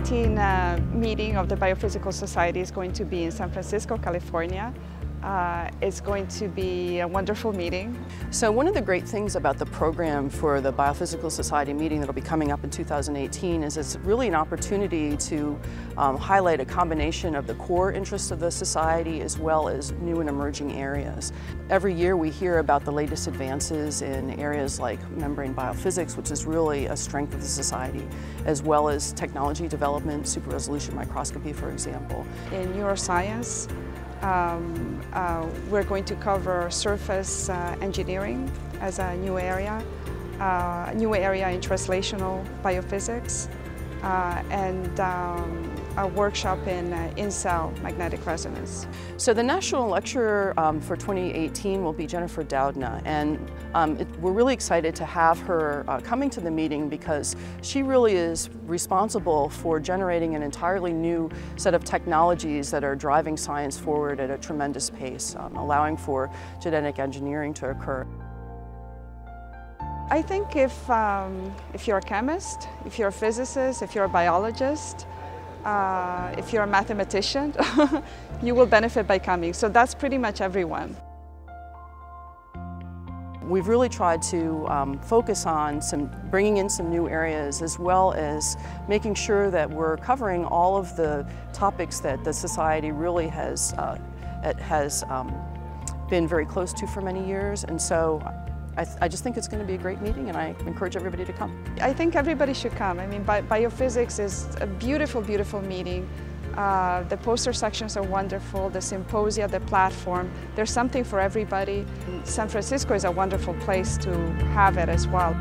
2018 meeting of the Biophysical Society is going to be in San Francisco, California. It's going to be a wonderful meeting. So one of the great things about the program for the Biophysical Society meeting that'll be coming up in 2018 is it's really an opportunity to highlight a combination of the core interests of the society as well as new and emerging areas. Every year we hear about the latest advances in areas like membrane biophysics, which is really a strength of the society, as well as technology development, super-resolution microscopy, for example. In neuroscience, we're going to cover surface engineering as a new area in translational biophysics, and a workshop in in-cell magnetic resonance. So the national lecturer for 2018 will be Jennifer Doudna, and we're really excited to have her coming to the meeting because she really is responsible for generating an entirely new set of technologies that are driving science forward at a tremendous pace, allowing for genetic engineering to occur. I think if you're a chemist, if you're a physicist, if you're a biologist, if you're a mathematician, you will benefit by coming. So that's pretty much everyone. We've really tried to focus on bringing in some new areas, as well as making sure that we're covering all of the topics that the society really has been very close to for many years. And so I just think it's going to be a great meeting, and I encourage everybody to come. I think everybody should come. I mean, biophysics is a beautiful, beautiful meeting. The poster sections are wonderful, the symposia, the platform. There's something for everybody. San Francisco is a wonderful place to have it as well.